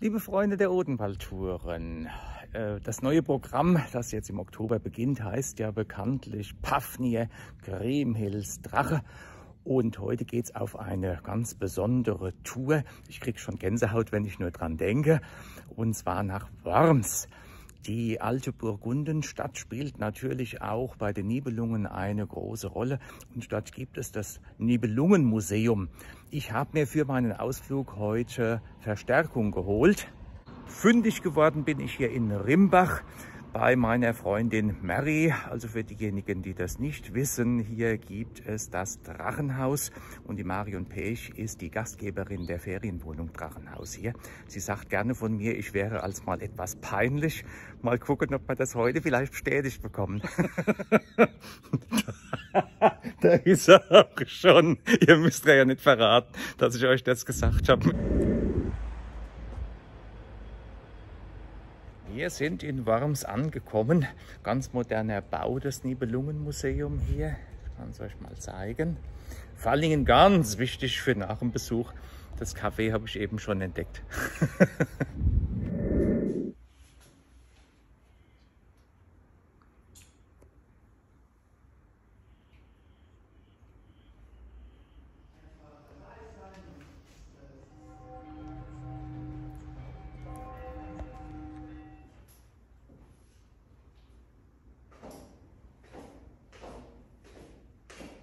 Liebe Freunde der Odenwaldtouren, das neue Programm, das jetzt im Oktober beginnt, heißt ja bekanntlich Pafnir, Kriemhilds Drache. Und heute geht es auf eine ganz besondere Tour. Ich kriege schon Gänsehaut, wenn ich nur dran denke. Und zwar nach Worms. Die alte Burgundenstadt spielt natürlich auch bei den Nibelungen eine große Rolle. Und dort gibt es das Nibelungenmuseum. Ich habe mir für meinen Ausflug heute Verstärkung geholt. Fündig geworden bin ich hier in Rimbach bei meiner Freundin Mary. Also für diejenigen, die das nicht wissen, hier gibt es das Drachenhaus. Und die Marion Pech ist die Gastgeberin der Ferienwohnung Drachenhaus hier. Sie sagt gerne von mir, ich wäre als mal etwas peinlich. Mal gucken, ob wir das heute vielleicht bestätigt bekommen. Da ist er auch schon. Ihr müsst ja nicht verraten, dass ich euch das gesagt habe. Wir sind in Worms angekommen. Ganz moderner Bau, das Nibelungenmuseum hier. Ich kann es euch mal zeigen. Vor allen Dingen ganz wichtig für nach dem Besuch. Das Café habe ich eben schon entdeckt.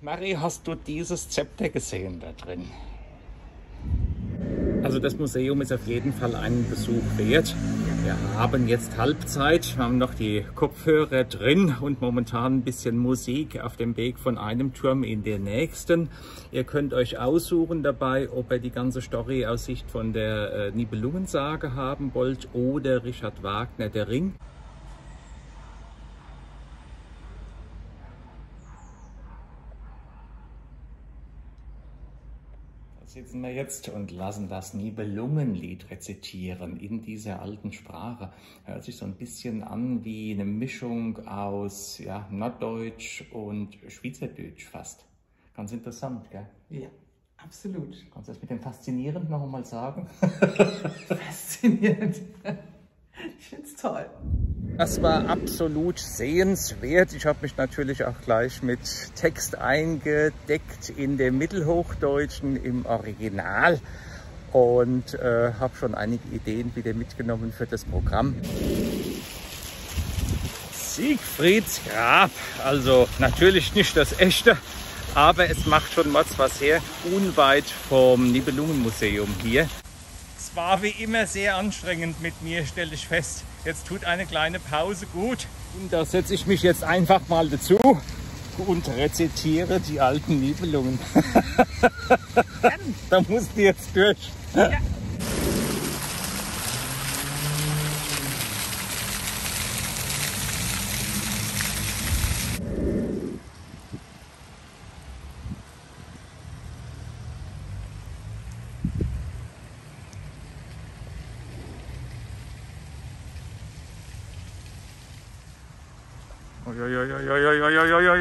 Mari, hast du dieses Zepter gesehen da drin? Also das Museum ist auf jeden Fall einen Besuch wert. Wir haben jetzt Halbzeit, wir haben noch die Kopfhörer drin und momentan ein bisschen Musik auf dem Weg von einem Turm in den nächsten. Ihr könnt euch aussuchen dabei, ob ihr die ganze Story aus Sicht von der Nibelungensage haben wollt oder Richard Wagner, der Ring. Sitzen wir jetzt und lassen das Nibelungenlied rezitieren in dieser alten Sprache. Hört sich so ein bisschen an wie eine Mischung aus ja, Norddeutsch und Schweizerdeutsch fast. Ganz interessant, gell? Ja, absolut. Kannst du das mit dem Faszinierend noch einmal sagen? Faszinierend. Ich finde es toll. Das war absolut sehenswert. Ich habe mich natürlich auch gleich mit Text eingedeckt in dem Mittelhochdeutschen im Original und habe schon einige Ideen wieder mitgenommen für das Programm. Siegfrieds Grab, also natürlich nicht das echte, aber es macht schon was her, unweit vom Nibelungenmuseum hier. Es war wie immer sehr anstrengend mit mir, stelle ich fest. Jetzt tut eine kleine Pause gut. Und da setze ich mich jetzt einfach mal dazu und rezitiere die alten Nibelungen. Da musst du jetzt durch. Ja.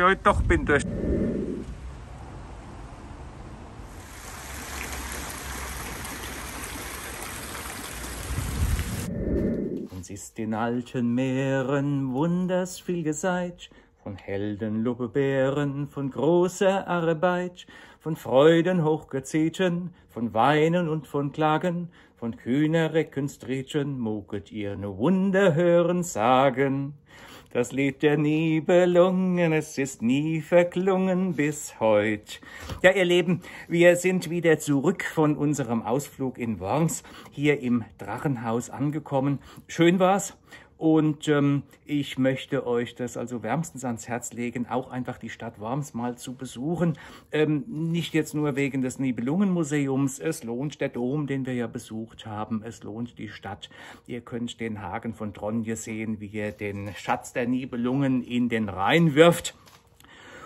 Oi, doch bin durch. Uns ist in alten Meeren wunders viel geseit, von Helden Lobbeeren, von großer Arbeit, von Freuden hochgezieten, von Weinen und von Klagen, von kühnere Künstlichen moget ihr nur Wunder hören sagen. Das Lied der Nibelungen, es ist nie verklungen bis heut. Ja, ihr Lieben, wir sind wieder zurück von unserem Ausflug in Worms, hier im Drachenhaus angekommen. Schön war's. Und ich möchte euch das also wärmstens ans Herz legen, auch einfach die Stadt Worms mal zu besuchen. Nicht jetzt nur wegen des Nibelungenmuseums, es lohnt der Dom, den wir ja besucht haben, es lohnt die Stadt. Ihr könnt den Hagen von Tronje sehen, wie er den Schatz der Nibelungen in den Rhein wirft.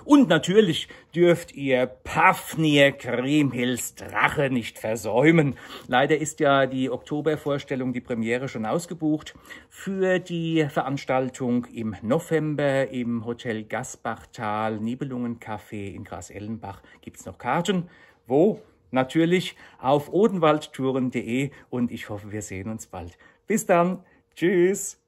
Und natürlich dürft ihr Pafnir, Kriemhilds Drache, nicht versäumen. Leider ist ja die Oktobervorstellung, die Premiere, schon ausgebucht. Für die Veranstaltung im November im Hotel Gasbachtal-Nibelungencafé in Grasellenbach gibt es noch Karten. Wo? natürlich auf odenwaldtouren.de und ich hoffe, wir sehen uns bald. Bis dann. Tschüss.